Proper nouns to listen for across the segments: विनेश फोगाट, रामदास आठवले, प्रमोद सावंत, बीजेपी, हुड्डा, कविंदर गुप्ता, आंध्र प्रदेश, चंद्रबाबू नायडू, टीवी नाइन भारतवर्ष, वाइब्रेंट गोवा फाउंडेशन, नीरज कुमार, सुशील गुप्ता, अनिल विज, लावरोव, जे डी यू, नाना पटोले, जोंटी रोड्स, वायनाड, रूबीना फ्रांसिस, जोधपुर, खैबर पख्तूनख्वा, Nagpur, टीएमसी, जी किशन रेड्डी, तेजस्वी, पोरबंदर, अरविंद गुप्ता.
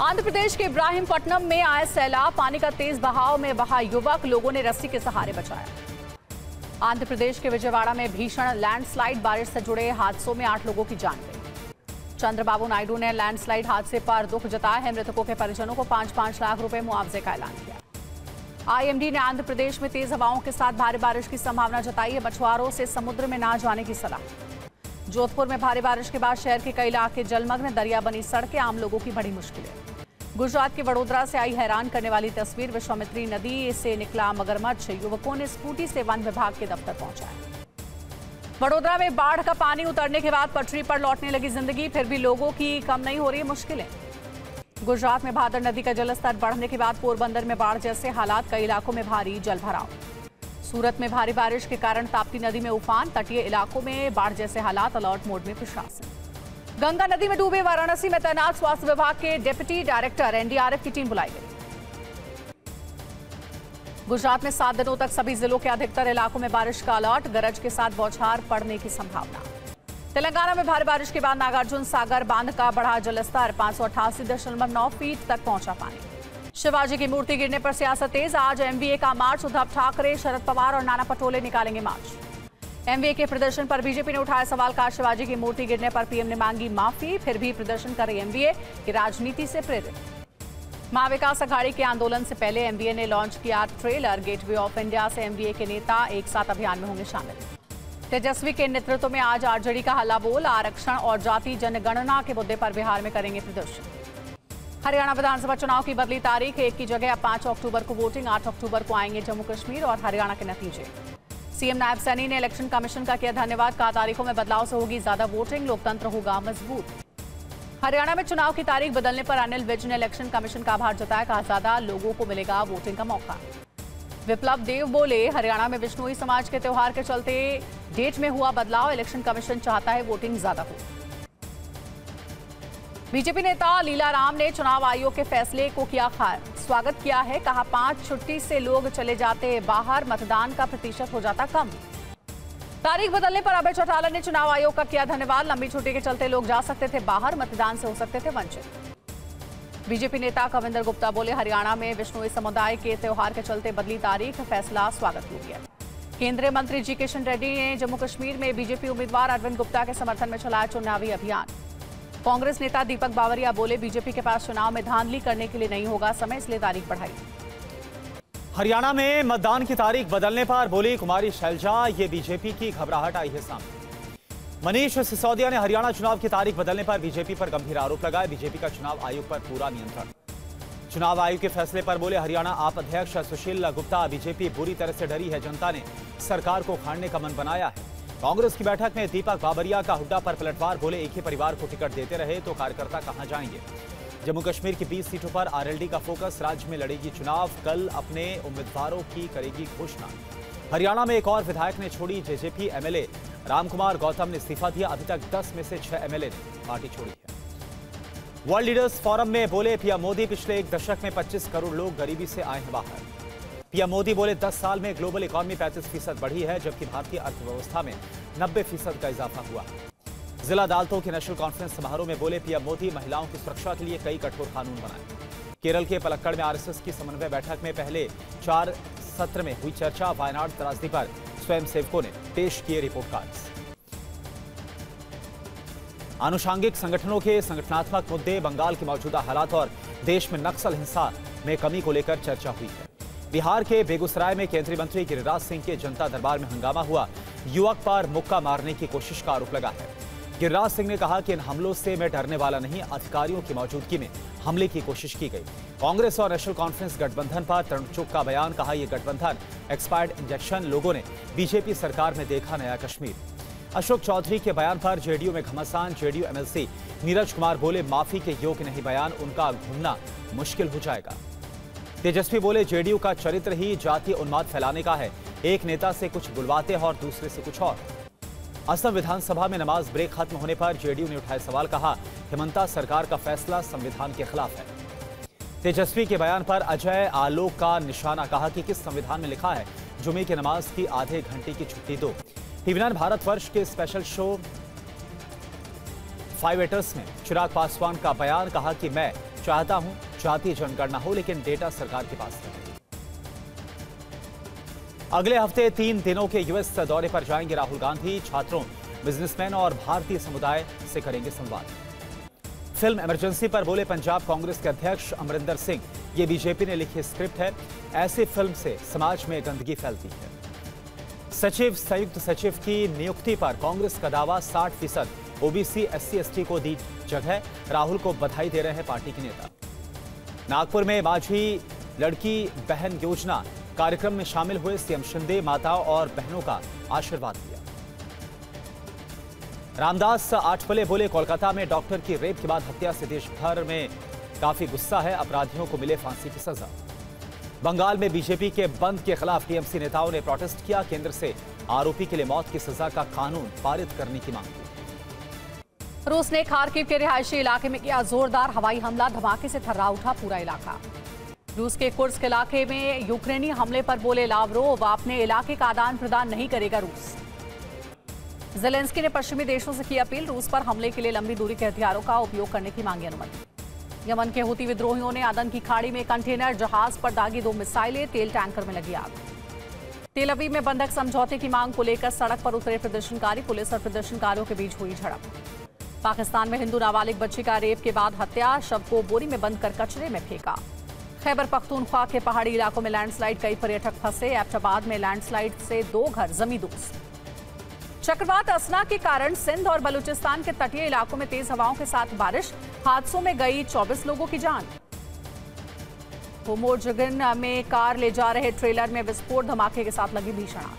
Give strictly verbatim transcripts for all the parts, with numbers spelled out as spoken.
आंध्र प्रदेश के इब्राहिमपटनम में आया सैलाब, पानी का तेज बहाव में बहा युवक, लोगों ने रस्सी के सहारे बचाया। आंध्र प्रदेश के विजयवाड़ा में भीषण लैंडस्लाइड, बारिश से जुड़े हादसों में आठ लोगों की जान गई। चंद्रबाबू नायडू ने लैंडस्लाइड हादसे पर दुख जताया है, मृतकों के परिजनों को पांच पांच लाख रुपए मुआवजे का ऐलान किया। आई एम डी ने आंध्र प्रदेश में तेज हवाओं के साथ भारी बारिश की संभावना जताई है, मछुआरों से समुद्र में ना जाने की सलाह। जोधपुर में भारी बारिश के बाद शहर के कई इलाके जलमग्न, दरिया बनी सड़कें, आम लोगों की बड़ी मुश्किलें। गुजरात के वडोदरा से आई हैरान करने वाली तस्वीर, विश्वामित्री नदी से निकला मगरमच्छ, युवकों ने स्कूटी से वन विभाग के दफ्तर पहुंचाया। वडोदरा में बाढ़ का पानी उतरने के बाद पटरी पर लौटने लगी जिंदगी, फिर भी लोगों की कम नहीं हो रही मुश्किलें। गुजरात में भादर नदी का जलस्तर बढ़ने के बाद पोरबंदर में बाढ़ जैसे हालात, कई इलाकों में भारी जलभराव। सूरत में भारी बारिश के कारण ताप्ती नदी में उफान, तटीय इलाकों में बाढ़ जैसे हालात, अलर्ट मोड में प्रशासन। गंगा नदी में डूबे वाराणसी में तैनात स्वास्थ्य विभाग के deputy director, N D R F की टीम बुलाई गई। गुजरात में सात दिनों तक सभी जिलों के अधिकतर इलाकों में बारिश का अलर्ट, गरज के साथ बौछार पड़ने की संभावना। तेलंगाना में भारी बारिश के बाद नागार्जुन सागर बांध का बढ़ा जलस्तर, पांच सौ अठासी दशमलव नौ फीट तक पहुंचा पानी। शिवाजी की मूर्ति गिरने पर सियासत तेज, आज एम वी ए का मार्च, उद्धव ठाकरे, शरद पवार और नाना पटोले निकालेंगे मार्च। एम वी ए के प्रदर्शन पर बीजेपी ने उठाया सवाल, कहा शिवाजी की मूर्ति गिरने पर पी एम ने मांगी माफी, फिर भी प्रदर्शन करे एम वी ए की राजनीति से प्रेरित। महाविकास अघाड़ी के आंदोलन से पहले एम वी ए ने लॉन्च किया ट्रेलर, गेटवे ऑफ इंडिया से एम वी ए के नेता एक साथ अभियान में होंगे शामिल। तेजस्वी के नेतृत्व में आज आर जे डी का हल्ला बोल, आरक्षण और जाति जनगणना के मुद्दे पर बिहार में करेंगे प्रदर्शन। हरियाणा विधानसभा चुनाव की बदली तारीख, एक की जगह अब पांच अक्टूबर को वोटिंग, आठ अक्टूबर को आएंगे जम्मू कश्मीर और हरियाणा के नतीजे। सी एम नायब सैनी ने इलेक्शन कमीशन का किया धन्यवाद, कहा तारीखों में बदलाव से होगी ज्यादा वोटिंग, लोकतंत्र होगा मजबूत। हरियाणा में चुनाव की तारीख बदलने पर अनिल विज ने इलेक्शन कमीशन का आभार जताया, कहा ज्यादा लोगों को मिलेगा वोटिंग का मौका। विप्लव देव बोले हरियाणा में विश्नोई समाज के त्यौहार के चलते डेट में हुआ बदलाव, इलेक्शन कमीशन चाहता है वोटिंग ज्यादा हो। बीजेपी नेता लीला राम ने चुनाव आयोग के फैसले को किया खार, स्वागत किया है, कहा पांच छुट्टी से लोग चले जाते बाहर, मतदान का प्रतिशत हो जाता कम। तारीख बदलने पर अभय चौटाला ने चुनाव आयोग का किया धन्यवाद, लंबी छुट्टी के चलते लोग जा सकते थे बाहर, मतदान से हो सकते थे वंचित। बीजेपी नेता कविंदर गुप्ता बोले हरियाणा में विश्नोई समुदाय के त्यौहार के चलते बदली तारीख, फैसला स्वागत योग्य। केंद्रीय मंत्री जी किशन रेड्डी ने जम्मू कश्मीर में बीजेपी उम्मीदवार अरविंद गुप्ता के समर्थन में चलाया चुनावी अभियान। कांग्रेस नेता दीपक बाबरिया बोले बीजेपी के पास चुनाव में धांधली करने के लिए नहीं होगा समय, इसलिए तारीख बढ़ाई। हरियाणा में मतदान की तारीख बदलने पर बोली कुमारी शैलजा, ये बीजेपी की घबराहट आई है सामने। मनीष सिसोदिया ने हरियाणा चुनाव की तारीख बदलने पर बीजेपी पर गंभीर आरोप लगाए, बीजेपी का चुनाव आयोग पर पूरा नियंत्रण। चुनाव आयोग के फैसले पर बोले हरियाणा आप अध्यक्ष सुशील गुप्ता, बीजेपी बुरी तरह से डरी है, जनता ने सरकार को खाड़ने का मन बनाया है। कांग्रेस की बैठक में दीपक बाबरिया का हुड्डा पर पलटवार, बोले एक ही परिवार को टिकट देते रहे तो कार्यकर्ता कहां जाएंगे। जम्मू कश्मीर की बीस सीटों पर आर एल डी का फोकस, राज्य में लड़ेगी चुनाव, कल अपने उम्मीदवारों की करेगी घोषणा। हरियाणा में एक और विधायक ने छोड़ी J J P, M L A Ramkumar Gautam ने इस्तीफा दिया, अभी तक दस में से छह एम एल ए ने पार्टी छोड़ी है। वर्ल्ड लीडर्स फोरम में बोले पी एम मोदी, पिछले एक दशक में पच्चीस करोड़ लोग गरीबी से आए हैं बाहर। पी एम मोदी बोले दस साल में ग्लोबल इकोनॉमी पैंतीस फीसद बढ़ी है, जबकि भारतीय अर्थव्यवस्था में नब्बे फीसद का इजाफा हुआ। जिला अदालतों के नेशनल कॉन्फ्रेंस समारोह में बोले पी एम मोदी, महिलाओं की सुरक्षा के लिए कई कठोर कानून बनाए। केरल के पलक्कड़ में आर एस एस की समन्वय बैठक में पहले चार सत्र में हुई चर्चा, वायनाड त्रासदी पर स्वयंसेवकों ने पेश किए रिपोर्ट कार्ड्स। आनुषांगिक संगठनों के संगठनात्मक मुद्दे, बंगाल के मौजूदा हालात और देश में नक्सल हिंसा में कमी को लेकर चर्चा हुई है। बिहार के बेगूसराय में केंद्रीय मंत्री गिरिराज सिंह के जनता दरबार में हंगामा हुआ, युवक पर मुक्का मारने की कोशिश का आरोप लगा है। गिरिराज सिंह ने कहा कि इन हमलों से मैं डरने वाला नहीं, अधिकारियों की मौजूदगी में हमले की कोशिश की गई। कांग्रेस और नेशनल कॉन्फ्रेंस गठबंधन पर तरुण चुग का बयान, कहा यह गठबंधन एक्सपायर्ड इंजेक्शन, लोगों ने बीजेपी सरकार में देखा नया कश्मीर। अशोक चौधरी के बयान पर जे डी यू में घमासान, जे डी यू M L C नीरज कुमार बोले माफी के योग्य नहीं बयान, उनका घूमना मुश्किल हो जाएगा। तेजस्वी बोले जे डी यू का चरित्र ही जातीय उन्माद फैलाने का है, एक नेता से कुछ बुलवाते हैं और दूसरे से कुछ और। असम विधानसभा में नमाज ब्रेक खत्म होने पर जे डी यू ने उठाए सवाल, कहा हेमंता सरकार का फैसला संविधान के खिलाफ है। तेजस्वी के बयान पर अजय आलोक का निशाना, कहा कि किस संविधान में लिखा है जुमे की नमाज की आधे घंटे की छुट्टी दो। टीवी नाइन भारतवर्ष के स्पेशल शो फाइव एटर्स ने चिराग पासवान का बयान, कहा कि मैं चाहता हूं जातीय जनगणना हो, लेकिन डेटा सरकार के पास नहीं। अगले हफ्ते तीन दिनों के यूएस दौरे पर जाएंगे राहुल गांधी। छात्रों, बिजनेसमैन और भारतीय समुदाय से करेंगे संवाद। फिल्म इमरजेंसी पर बोले पंजाब कांग्रेस के अध्यक्ष अमरिंदर सिंह, ये बीजेपी ने लिखी स्क्रिप्ट है, ऐसी फिल्म से समाज में गंदगी फैलती है। सचिव संयुक्त सचिव की नियुक्ति पर कांग्रेस का दावा, साठ फीसद ओबीसी एससी एसटी को दी जगह, राहुल को बधाई दे रहे हैं पार्टी के नेता। नागपुर में माझी लड़की बहन योजना कार्यक्रम में शामिल हुए सीएम शिंदे, माताओं और बहनों का आशीर्वाद लिया। रामदास आठवले बोले कोलकाता में डॉक्टर की रेप के बाद हत्या से देश भर में काफी गुस्सा है, अपराधियों को मिले फांसी की सजा। बंगाल में बीजेपी के बंद के खिलाफ टीएमसी नेताओं ने प्रोटेस्ट किया, केंद्र से आरोपी के लिए मौत की सजा का कानून पारित करने की मांग की। रूस ने खार्किव के रिहायशी इलाके में किया जोरदार हवाई हमला, धमाके से थर्रा उठा पूरा इलाका। रूस के कुर्स्क इलाके में यूक्रेनी हमले पर बोले लावरोव, अपने इलाके का आदान प्रदान नहीं करेगा रूस। जेलेंस्की ने पश्चिमी देशों से की अपील, रूस पर हमले के लिए लंबी दूरी के हथियारों का उपयोग करने की मांगी अनुमति। यमन के हूती विद्रोहियों ने आदन की खाड़ी में कंटेनर जहाज पर दागी दो मिसाइलें, तेल टैंकर में लगी आग। तेलअवीव में बंधक समझौते की मांग को लेकर सड़क पर उतरे प्रदर्शनकारी, पुलिस और प्रदर्शनकारियों के बीच हुई झड़प। पाकिस्तान में हिंदू नाबालिग बच्ची का रेप के बाद हत्या, शव को बोरी में बंद कर कचरे में फेंका। खैबर पख्तूनख्वा के पहाड़ी इलाकों में लैंडस्लाइड, कई पर्यटक फंसे। एबटाबाद में लैंडस्लाइड से दो घर जमींदोज। चक्रवात असना के कारण सिंध और बलूचिस्तान के तटीय इलाकों में तेज हवाओं के साथ बारिश, हादसों में गई चौबीस लोगों की जान। होमोजगन में कार ले जा रहे ट्रेलर में विस्फोट, धमाके के साथ लगी भीषण आग।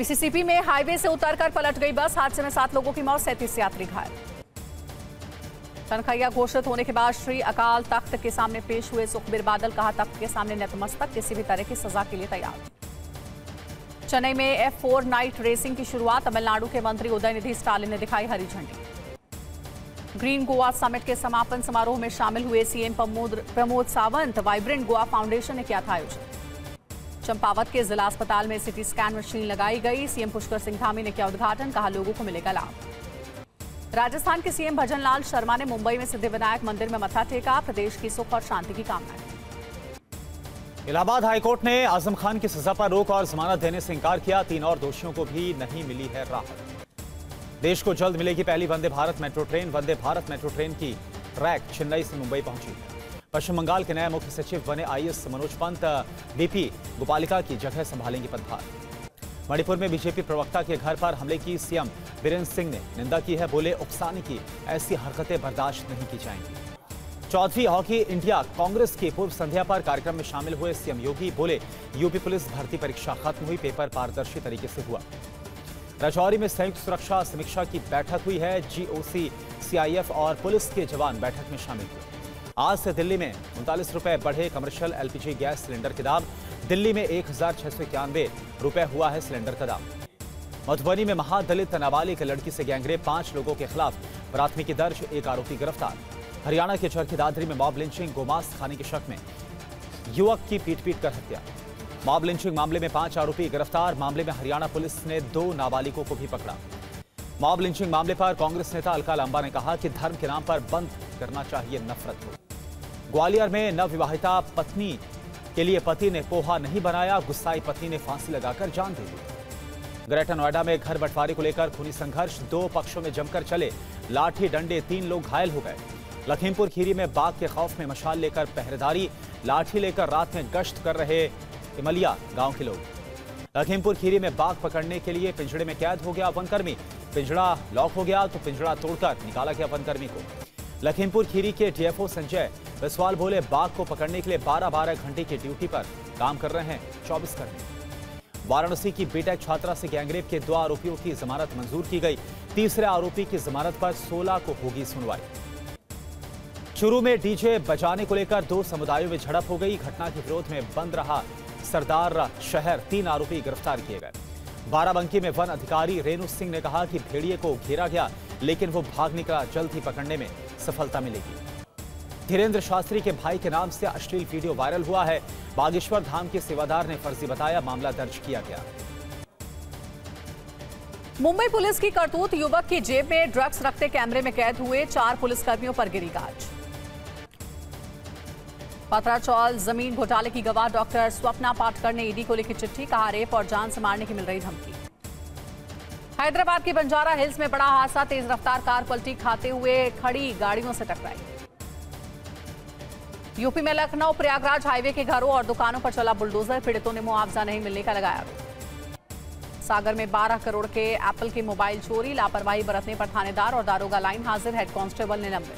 मिसिसिपी में हाईवे से उतरकर पलट गई बस, हादसे में सात लोगों की मौत, सैंतीस यात्री घायल। तनखैया घोषित होने के बाद श्री अकाल तख्त के सामने पेश हुए सुखबीर बादल, कहा तख्त के सामने नतमस्तक, किसी भी तरह की सजा के लिए तैयार। चेन्नई में एफ फोर नाइट रेसिंग की शुरुआत, तमिलनाडु के मंत्री उदयनिधि स्टालिन ने दिखाई हरी झंडी। ग्रीन गोवा समिट के समापन समारोह में शामिल हुए CM प्रमोद सावंत, वाइब्रेंट गोवा फाउंडेशन ने किया था आयोजन। चंपावत के जिला अस्पताल में सिटी स्कैन मशीन लगाई गई, सीएम पुष्कर सिंह धामी ने किया उद्घाटन, कहा लोगों को मिलेगा लाभ। राजस्थान के सीएम भजन लाल शर्मा ने मुंबई में सिद्धिविनायक मंदिर में मत्था टेका, प्रदेश की सुख और शांति की कामना की। इलाहाबाद हाईकोर्ट ने आजम खान की सजा पर रोक और जमानत देने से इंकार किया, तीन और दोषियों को भी नहीं मिली है राहत। देश को जल्द मिलेगी पहली Vande Bharat metro train, Vande Bharat metro train की ट्रैक चेन्नई से मुंबई पहुंची। पश्चिम बंगाल के नए मुख्य सचिव बने आईएएस मनोज पंत, बीपी गोपालिका की जगह संभालेंगे पदभार। मणिपुर में बीजेपी प्रवक्ता के घर पर हमले की सीएम बीरेन्द्र सिंह ने निंदा की है, बोले उकसाने की ऐसी हरकतें बर्दाश्त नहीं की जाएंगी। चौथी हॉकी इंडिया कांग्रेस के पूर्व संध्या पर कार्यक्रम में शामिल हुए सीएम योगी, बोले यूपी पुलिस भर्ती परीक्षा खत्म हुई, पेपर पारदर्शी तरीके से हुआ। राजौरी में संयुक्त सुरक्षा समीक्षा की बैठक हुई है, जीओसी, सीआईएफ और पुलिस के जवान बैठक में शामिल हुए। आज से दिल्ली में उनतालीस रुपए बढ़े कमर्शियल एलपीजी गैस सिलेंडर के दाम, दिल्ली में एक हजार छह सौ इक्यानवे रुपए हुआ है सिलेंडर का दाम। मधुबनी में महादलित नाबालिग लड़की से गैंगरेप, पांच लोगों के खिलाफ प्राथमिकी दर्ज, एक आरोपी गिरफ्तार। हरियाणा के चरखी दादरी में मॉब लिंचिंग, गोमांस खाने के शक में युवक की पीट पीट कर हत्या। मॉब लिंचिंग मामले में पांच आरोपी गिरफ्तार, मामले में हरियाणा पुलिस ने दो नाबालिगों को भी पकड़ा। मॉब लिंचिंग मामले पर कांग्रेस नेता अलका लांबा ने कहा कि धर्म के नाम पर बंद करना चाहिए नफरत को। ग्वालियर में नवविवाहिता पत्नी के लिए पति ने पोहा नहीं बनाया, गुस्साई पत्नी ने फांसी लगाकर जान दे दी। ग्रेटर नोएडा में घर बंटवारे को लेकर खूनी संघर्ष, दो पक्षों में जमकर चले लाठी डंडे, तीन लोग घायल हो गए। लखीमपुर खीरी में बाघ के खौफ में मशाल लेकर पहरेदारी, लाठी लेकर रात में गश्त कर रहे इमलिया गांव के लोग। लखीमपुर खीरी में बाघ पकड़ने के लिए पिंजड़े में कैद हो गया वनकर्मी, पिंजड़ा लॉक हो गया तो पिंजड़ा तोड़कर निकाला गया वनकर्मी को। लखीमपुर खीरी के डीएफओ संजय विस्वाल बोले बाघ को पकड़ने के लिए बारह बारह घंटे की ड्यूटी पर काम कर रहे हैं चौबीस कर्मी। वाराणसी की बीटेक छात्रा से गैंगरेप के दो आरोपियों की जमानत मंजूर की गई, तीसरे आरोपी की जमानत पर सोलह को होगी सुनवाई। शुरू में डीजे बजाने को लेकर दो समुदायों में झड़प हो गई, घटना के विरोध में बंद रहा सरदार शहर, तीन आरोपी गिरफ्तार किए गए। बाराबंकी में वन अधिकारी रेणु सिंह ने कहा कि भेड़िए को घेरा गया लेकिन वो भाग निकला, जल्द ही पकड़ने में सफलता मिलेगी। धीरेन्द्र शास्त्री के भाई के नाम से अश्लील वीडियो वायरल हुआ है, बागेश्वर धाम के सेवादार ने फर्जी बताया, मामला दर्ज किया गया। मुंबई पुलिस की करतूत, युवक की जेब में ड्रग्स रखते कैमरे में कैद हुए चार पुलिसकर्मियों पर गिरी गाज। पत्राचौल जमीन घोटाले की गवाह डॉक्टर स्वप्ना पाटकर ने ईडी को लिखी चिट्ठी, कहा रेप और जान से मारने की मिल रही धमकी। हैदराबाद के बंजारा हिल्स में बड़ा हादसा, तेज रफ्तार कार पलटी खाते हुए खड़ी गाड़ियों से टकराई। यूपी में लखनऊ प्रयागराज हाईवे के घरों और दुकानों पर चला बुलडोजर, पीड़ितों ने मुआवजा नहीं मिलने का लगाया आरोप। सागर में बारह करोड़ के एप्पल के मोबाइल चोरी, लापरवाही बरतने पर थानेदार और दारोगा लाइन हाजिर, हेड कांस्टेबल निलंबित।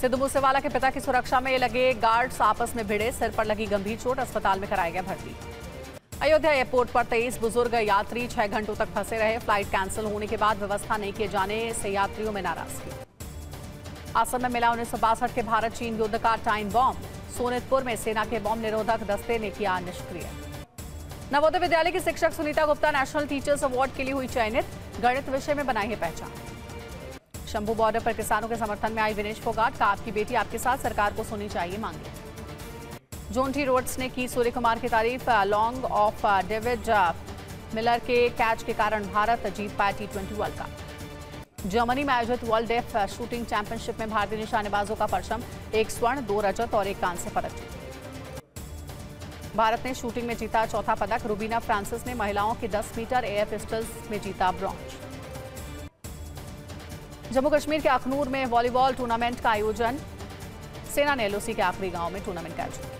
सिद्धू मूसेवाला के पिता की सुरक्षा में लगे गार्ड्स आपस में भिड़े, सिर पर लगी गंभीर चोट, अस्पताल में कराया गया भर्ती। अयोध्या एयरपोर्ट पर तेईस बुजुर्ग यात्री छह घंटों तक फंसे रहे, फ्लाइट कैंसिल होने के बाद व्यवस्था नहीं किए जाने से यात्रियों में नाराजगी। असम में मिला उन्नीस सौ बासठ के भारत चीन युद्ध का टाइम बॉम्ब, सोनितपुर में सेना के बॉम्ब निरोधक दस्ते ने किया निष्क्रिय। नवोदय विद्यालय की शिक्षक Sunita Gupta national teachers award के लिए हुई चयनित, गणित विषय में बनाई है पहचान। शंभू बॉर्डर पर किसानों के समर्थन में आई विनेश फोगाट का आपकी बेटी आपके साथ, सरकार को सुननी चाहिए मांगे। जोंटी रोड्स ने की सूर्य कुमार की तारीफ, लॉन्ग ऑफ डेविड मिलर के कैच के कारण भारत जीत पाया T twenty world cup. Germany में आयोजित वर्ल्ड डेफ शूटिंग चैंपियनशिप में भारतीय निशानेबाजों का परचम, एक स्वर्ण, दो रजत और एक कांस्य पदक जीता। भारत ने शूटिंग में जीता चौथा पदक, रूबीना फ्रांसिस ने महिलाओं के दस मीटर एयर पिस्टल्स में जीता ब्रॉन्ज। जम्मू कश्मीर के अखनूर में वॉलीबॉल टूर्नामेंट का आयोजन, सेना ने एलओसी के आखिरी गांव में टूर्नामेंट का आयोजन।